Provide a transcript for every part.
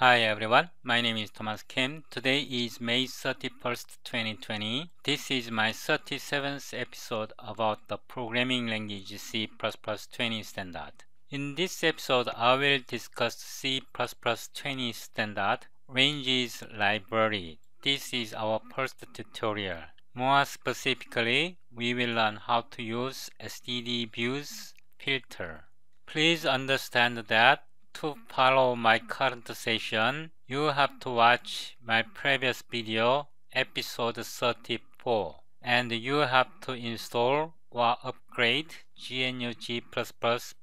Hi everyone, my name is Thomas Kim. Today is May 31st, 2020. This is my 37th episode about the programming language C++20 standard. In this episode, I will discuss C++20 standard ranges library. This is our first tutorial. More specifically, we will learn how to use std::views::filter. Please understand that to follow my current session, you have to watch my previous video, episode 34, and you have to install or upgrade GNU G++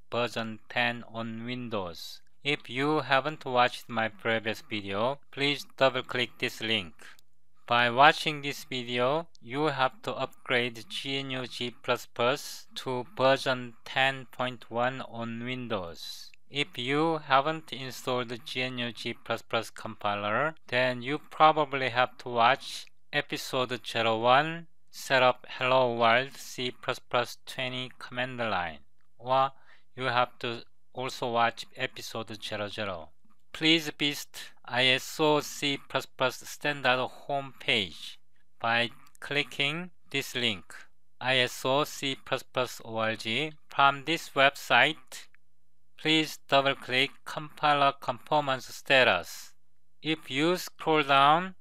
version 10 on Windows. If you haven't watched my previous video, please double-click this link. By watching this video, you have to upgrade GNU G++ to version 10.1 on Windows. If you haven't installed the GNU G++ compiler, then you probably have to watch episode 01, Set Up Hello World C++20 Command Line, or you have to also watch episode 00. Please visit ISO C++ standard homepage by clicking this link, ISOCPP.ORG. From this website, please double-click Compiler Conformance Status. If you scroll down,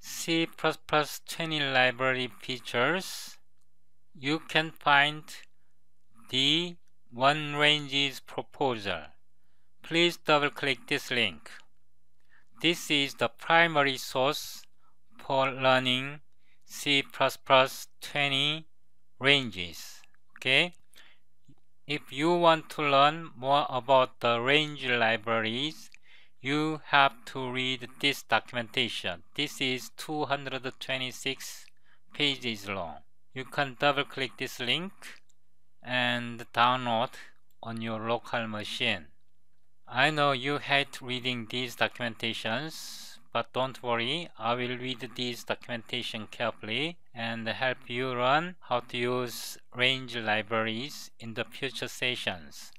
C++20 Library Features, you can find the One Ranges proposal. Please double-click this link. This is the primary source for learning C++20 ranges. Okay? If you want to learn more about the range libraries, you have to read this documentation. This is 226 pages long. You can double-click this link and download on your local machine. I know you hate reading these documentations, but don't worry, I will read these documentation carefully and help you learn how to use range libraries in the future sessions.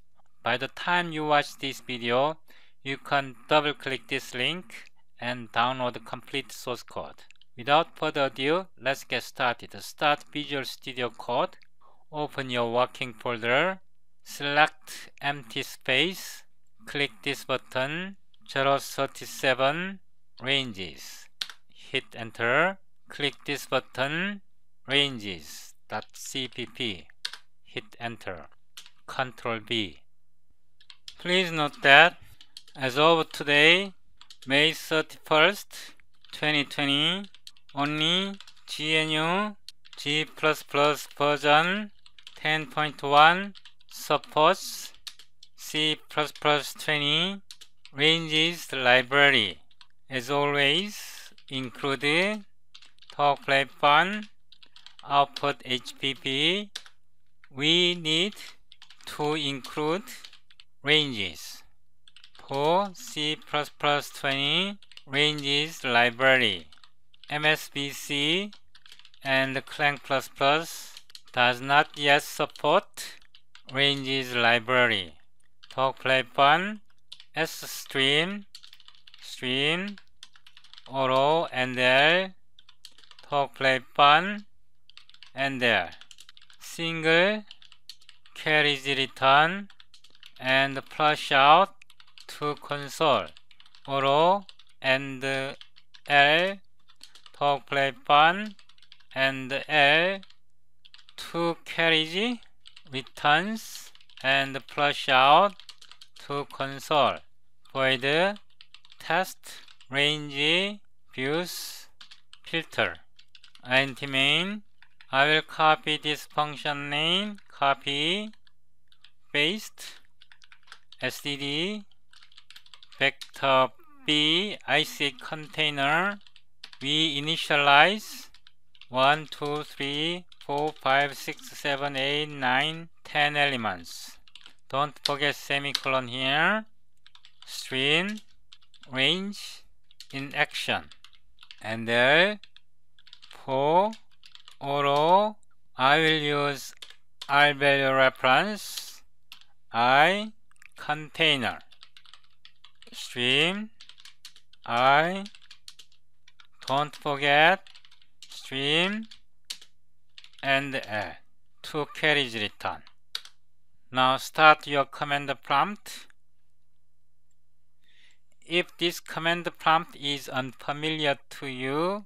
By the time you watch this video, you can double-click this link and download the complete source code. Without further ado, let's get started. Start Visual Studio Code, open your working folder, select empty space, click this button, 037 ranges, hit enter, click this button, ranges.cpp, hit enter, Ctrl B. Please note that as of today, May 31st, 2020, only GNU G++ version 10.1 supports C++20 ranges library. As always, include talkplayfun, output HPP. We need to include ranges for C++20 ranges library. MSVC and Clang++ does not yet support ranges library. Talkplayfun, SStream, Stream, Oro, and there, talkplayfun, and there, single, carries return, and flush out to console, Oro, and L, talkplayfun, and L, to carries returns, and flush out to console, void, test range views filter int main. I will copy this function name, copy, paste, std vector b IC container. We initialize 1, 2, 3, 4, 5, 6, 7, 8, 9, 10 elements. Don't forget semicolon here. String range in action, and there for Oro, I will use I value reference I container stream I don't forget stream and add two carries return. Now start your command prompt. If this command prompt is unfamiliar to you,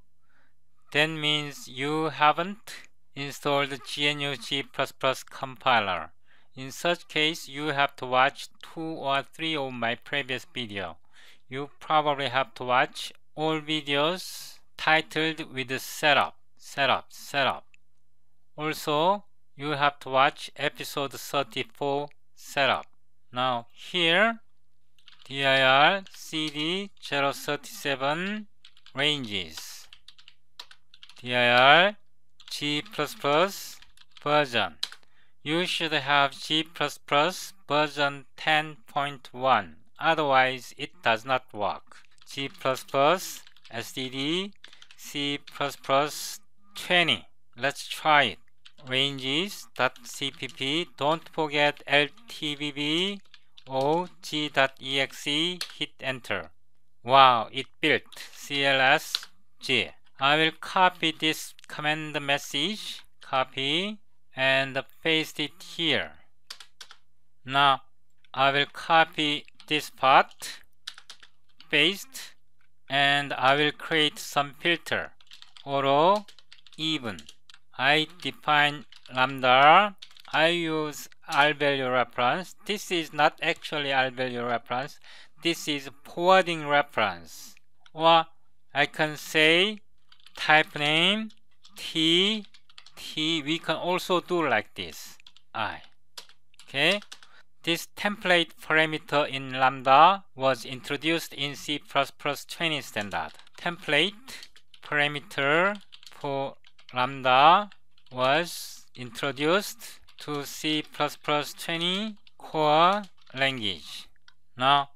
that means you haven't installed GNU G++ compiler. In such case, you have to watch 2 or 3 of my previous video. You probably have to watch all videos titled with setup. Also, you have to watch episode 34 setup. Now here, dir cd::037 ranges, dir G++ version. You should have G++ version 10.1, otherwise it does not work. G++ std C++20. Let's try it. ranges.cpp, don't forget ltbb og.exe, hit enter. Wow, it built. CLS G. I will copy this command message, copy, and paste it here. Now I will copy this part, paste, and I will create some filter, auto, even. I define lambda, I use R value reference. This is not actually R value reference, this is forwarding reference. Or I can say type name T, we can also do like this, I. Okay, this template parameter in lambda was introduced in C++20 standard. Template parameter for lambda was introduced to C++20 core language. Now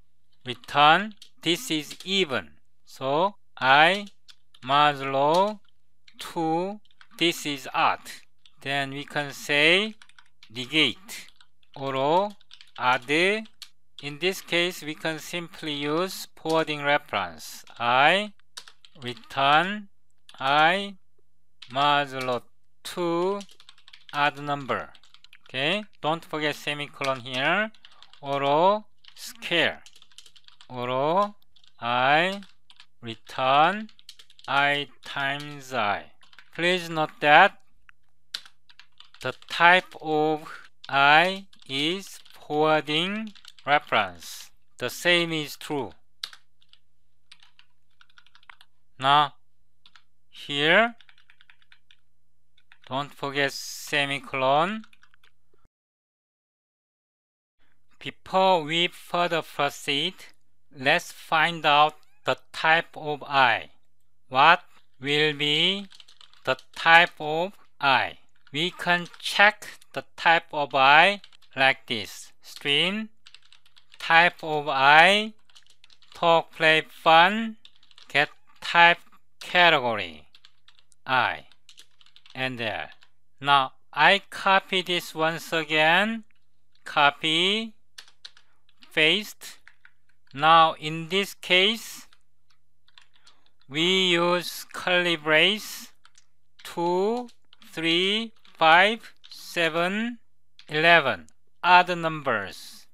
return, this is even, so I modulo 2, this is odd. Then we can say negate or odd. In this case we can simply use forwarding reference, I return I modulo 2 odd number. Okay, don't forget semicolon here, or square, or I return I times I. Please note that the type of I is forwarding reference. The same is true. Now here, don't forget semicolon. Before we further proceed, let's find out the type of I. What will be the type of I? We can check the type of I like this. String type of I talkplayfun getTypeCategory I, and there. Now I copy this once again, copy, paste. Now in this case we use curly brace 2, 3, 5, 7, 11, odd numbers.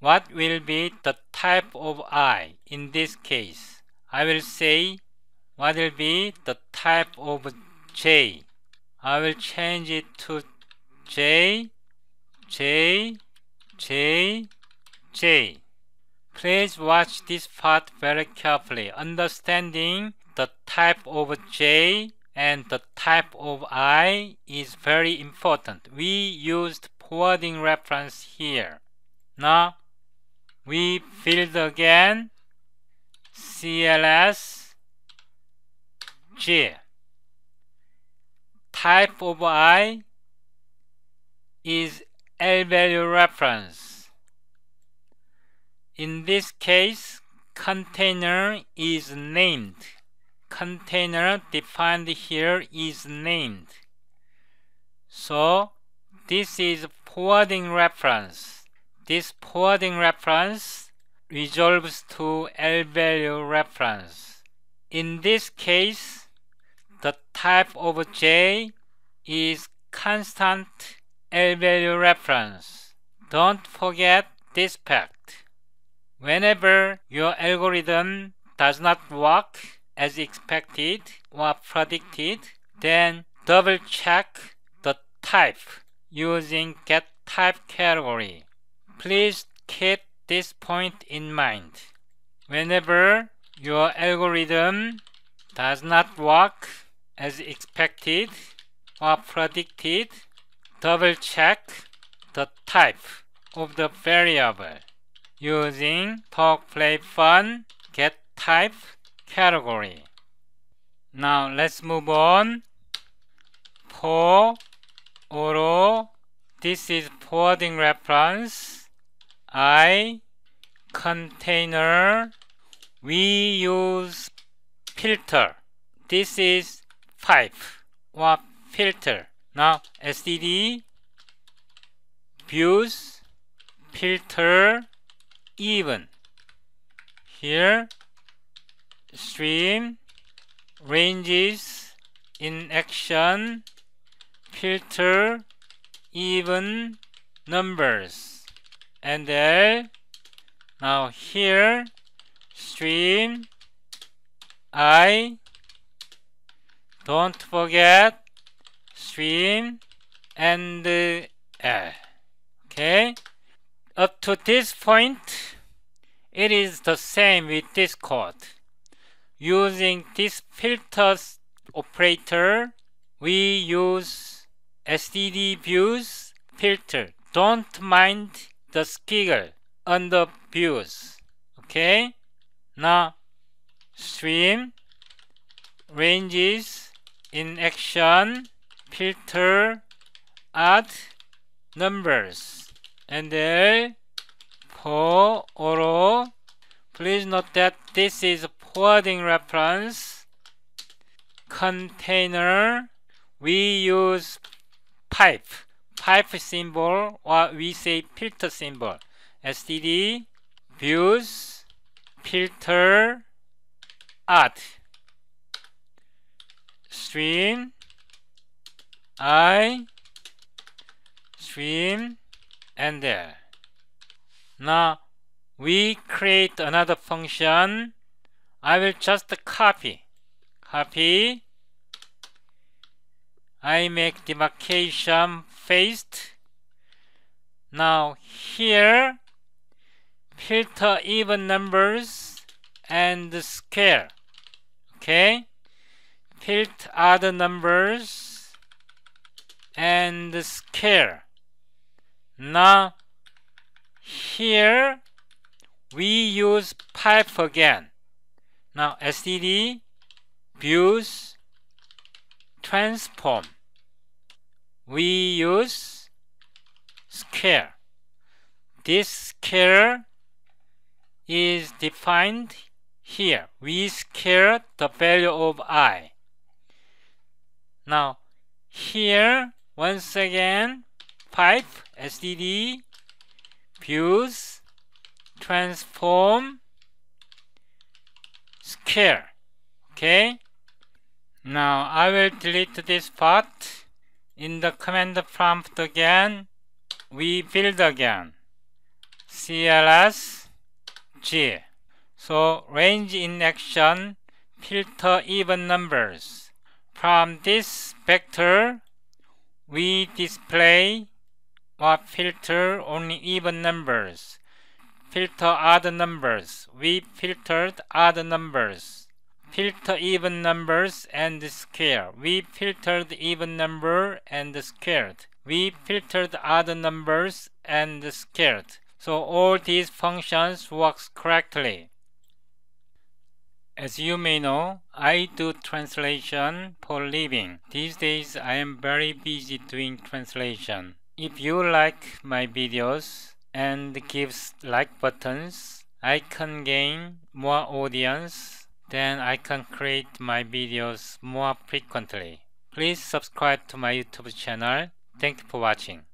What will be the type of I in this case? I will say what will be the type of J. I will change it to J. Please watch this part very carefully. Understanding the type of J and the type of I is very important. We used forwarding reference here. Now we build again CLS G. Type of I is L value reference. In this case, container is named. Container defined here is named. So this is forwarding reference. This forwarding reference resolves to L-value reference. In this case, the type of J is constant L-value reference. Don't forget this fact. Whenever your algorithm does not work as expected or predicted, then double check the type using getTypeCategory. Please keep this point in mind. Whenever your algorithm does not work as expected or predicted, double check the type of the variable using talkplayfun getTypeCategory. Now let's move on. For auto, this is forwarding reference, I container, we use filter. This is pipe or filter. Now std views filter even. Here stream ranges in action filter even numbers and L. Now here stream I, don't forget stream and L. Okay, up to this point it is the same with this code. Using this filters operator we use std views filter. Don't mind the squiggle on the views. Okay, now stream ranges in action filter add numbers and L for auto. Please note that this is a forwarding reference, container we use pipe symbol, or we say filter symbol. Std views filter add stream I stream and there. Now we create another function. I will just copy. I make demarcation faced. Now here filter even numbers and square. Okay, filter other numbers and square. Now here we use pipe again. Now std views transform, we use square. This square is defined here. We square the value of I. Now here once again pipe std views transform square. Okay, now I will delete this part. In the command prompt again we build again cls g. So range in action filter even numbers. From this vector we display or filter only even numbers. Filter odd numbers, we filtered odd numbers. Filter even numbers and square, we filtered even number and squared. We filtered other numbers and squared. So all these functions works correctly. As you may know, I do translation for living. These days I am very busy doing translation. If you like my videos and give like buttons, I can gain more audience. Then I can create my videos more frequently. Please subscribe to my YouTube channel. Thank you for watching.